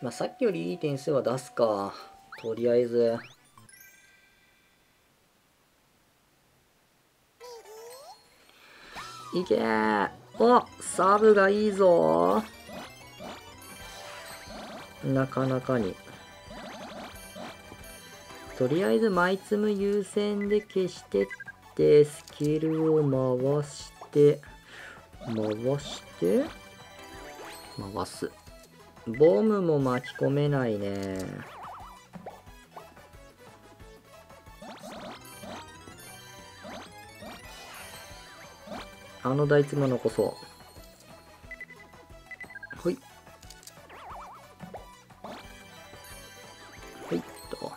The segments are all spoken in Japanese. まあ、さっきよりいい点数は出すか。とりあえず。いけー。お、サブがいいぞー。なかなかに。とりあえずマイツム優先で消してって、スキルを回して、回す。ボムも巻き込めないね。あの大ツム残そう。ほい。ほいっと。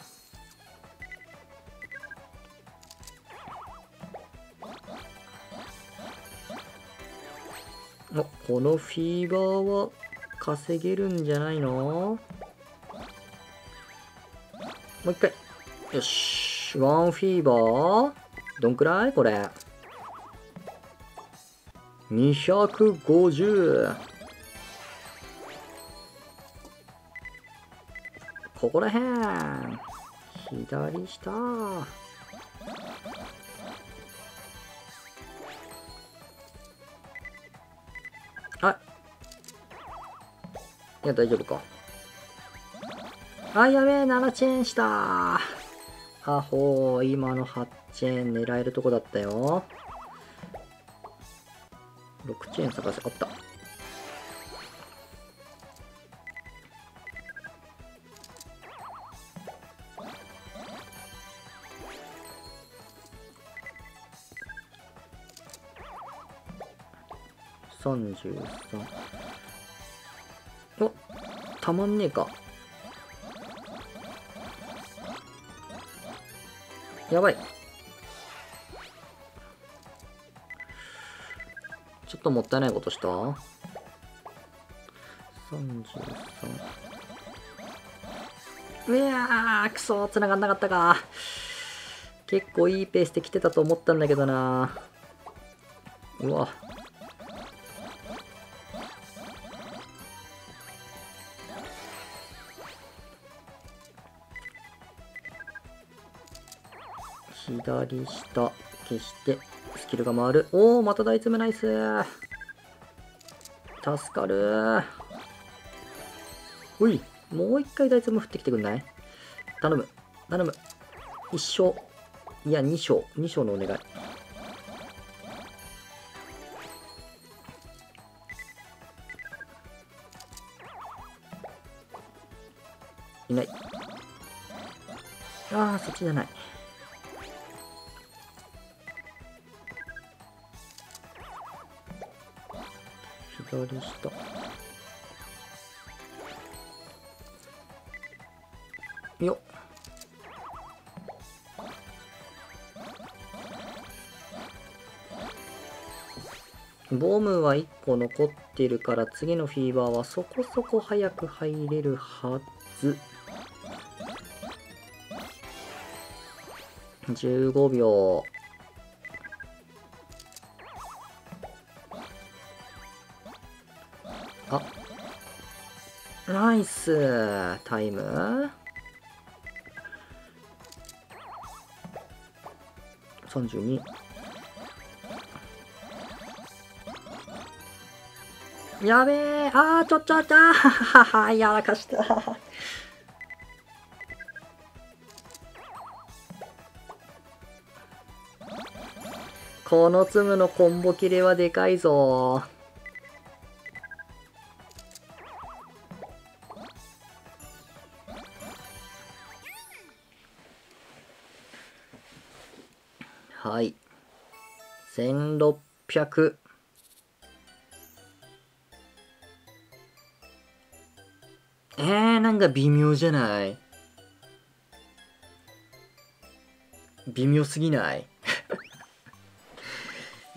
お、このフィーバーは稼げるんじゃないの？もう一回。よし。ワンフィーバー？どんくらいこれ。250。ここらへん。左下。あ、いや、大丈夫か。あ、やべえ、7チェーンした。あほー、今の8チェーン狙えるとこだったよ。6チェーン探せ、あった。33。お、たまんねえか。やばい。ちょっともったいないことした ?33。うわー、くそー、繋がんなかったか。結構いいペースで来てたと思ったんだけどな。うわ。左下、消して。スキルが回る。おお、また大詰めナイス。助かる。おい、もう一回大詰め降ってきてくんない？頼む頼む。1勝、いや2勝のお願い。いない。ああ、そっちじゃない。左下。よっ。ボムは1個残ってるから次のフィーバーはそこそこ早く入れるはず。15秒。あ、ナイスタイム。32。やべえ。あー、ちょやらかした。このツムのコンボ切れはでかいぞ。はい。1600。なんか微妙じゃない？微妙すぎない？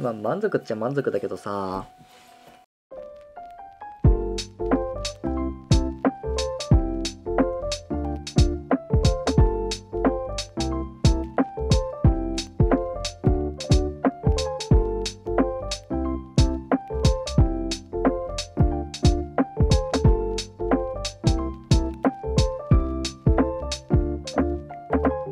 まあ、満足っちゃ満足だけどさ。